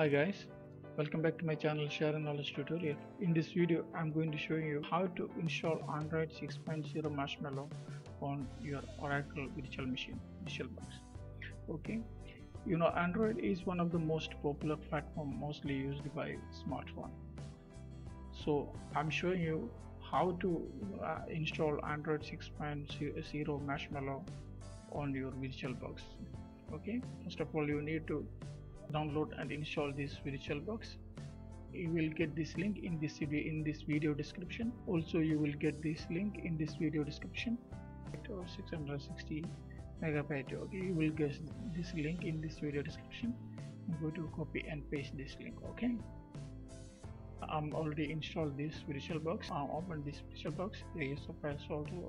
Hi guys, welcome back to my channel Share and Knowledge Tutorial. In this video I'm going to show you how to install Android 6.0 Marshmallow on your Oracle VirtualBox. Okay, you know, Android is one of the most popular platform mostly used by smartphone. So I'm showing you how to install Android 6.0 Marshmallow on your VirtualBox. Okay, first of all you need to download and install this VirtualBox. You will get this link in this video description. Also you will get this link in this video description. 660 megabyte. Okay, you will get this link in this video description. I'm going to copy and paste this link. Okay, I'm already installed this VirtualBox. I'll open this VirtualBox. The ISO files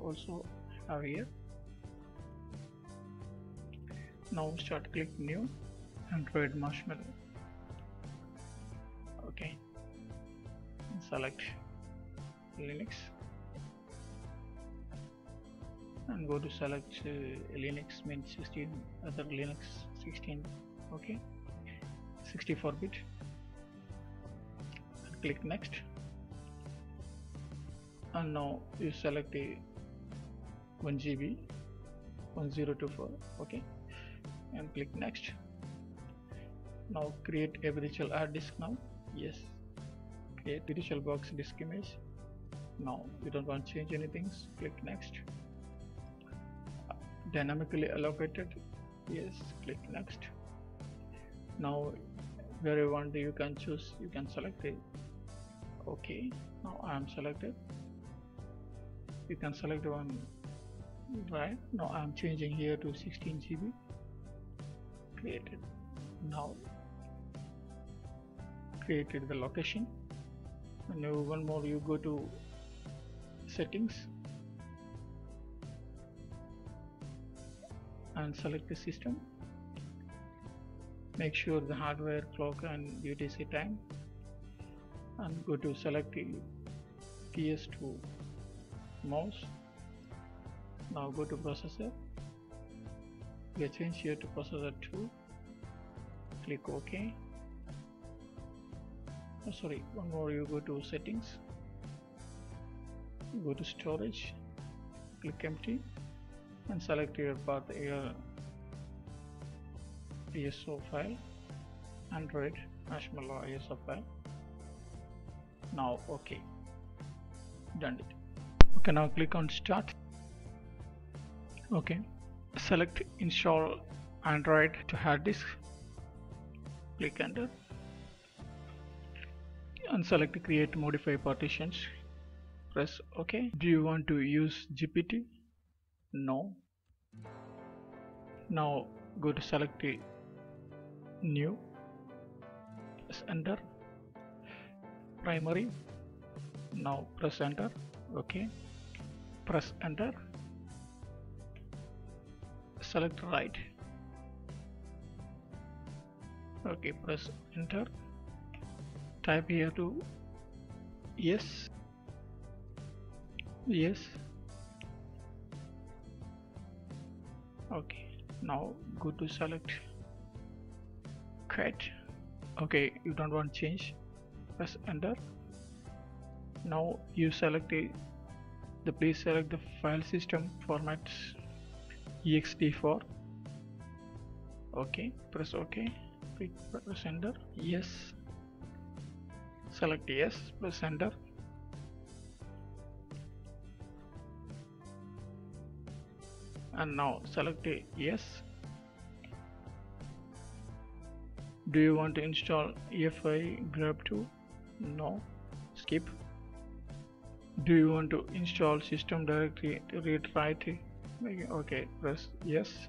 also have here. Now start, click new Android Marshmallow. Okay, select Linux and go to select Linux Mint 16, other Linux 16, okay, 64-bit, and click next. And now you select the 1GB 1024, okay, and click next. Now create a virtual hard disk. Now yes, create VirtualBox disk image. Now you don't want to change anything, click next. Dynamically allocated, yes, click next. Now where you want, you can choose, you can select it. Okay, now I am selected. You can select one, right? Now I am changing here to 16 GB. Created. Now created the location. And now one more, you go to settings and select the system. Make sure the hardware, clock and UTC time, and go to select the PS2 mouse. Now go to processor. We change here to processor 2. Click OK. Oh, sorry, one more, you go to settings, go to storage, click empty and select your path, your ISO file, Android Marshmallow ISO file. Now OK, done it. Okay, now click on start. Okay, select install Android to hard disk. Click enter and select create modify partitions. Press OK. Do you want to use GPT? No. Now go to select the new, press enter, primary. Now press enter. OK, press enter, select right. Okay, press enter, type here to yes, yes. Okay, now go to select cat. Okay, you don't want change, press enter. Now you select the please select the file system formats ext4. Okay, press OK. Press enter, yes, select yes, press enter. And now select yes. Do you want to install EFI grub2? No, skip. Do you want to install system directory read write? Okay, press yes.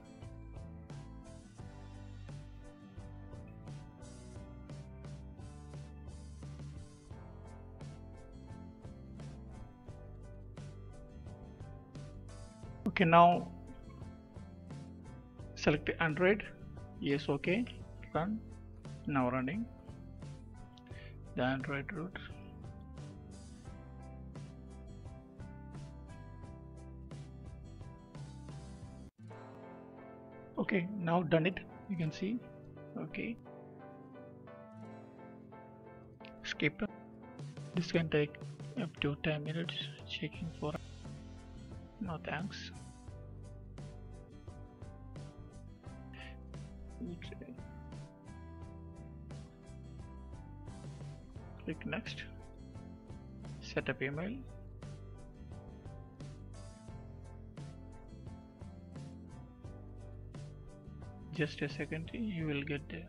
Okay, now select Android, yes, okay, run. Now running the Android root. Okay, now done it, you can see. Okay, keep. This can take up to 10 minutes checking for. No thanks. Okay. Click next. Set up email. Just a second, you will get the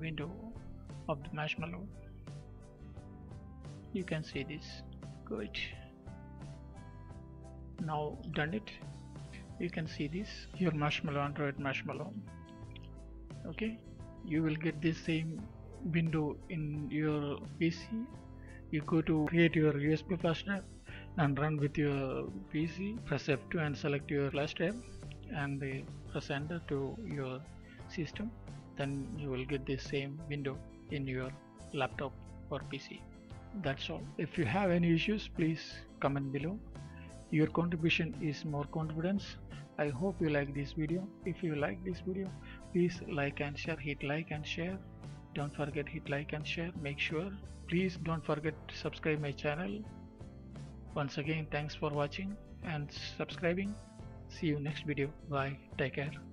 window of the Marshmallow. You can see this. Good. Now done it. You can see this, your Marshmallow, Android Marshmallow. Okay, you will get this same window in your PC. You go to create your USB flash drive and run with your PC. Press F2 and select your flash drive and press enter to your system. Then you will get the same window in your laptop or PC. That's all. If you have any issues, please comment below. Your contribution is more confidence. I hope you like this video. If you like this video, please like and share. Hit like and share. Don't forget, hit like and share. Make sure. Please don't forget to subscribe my channel. Once again, thanks for watching and subscribing. See you next video. Bye. Take care.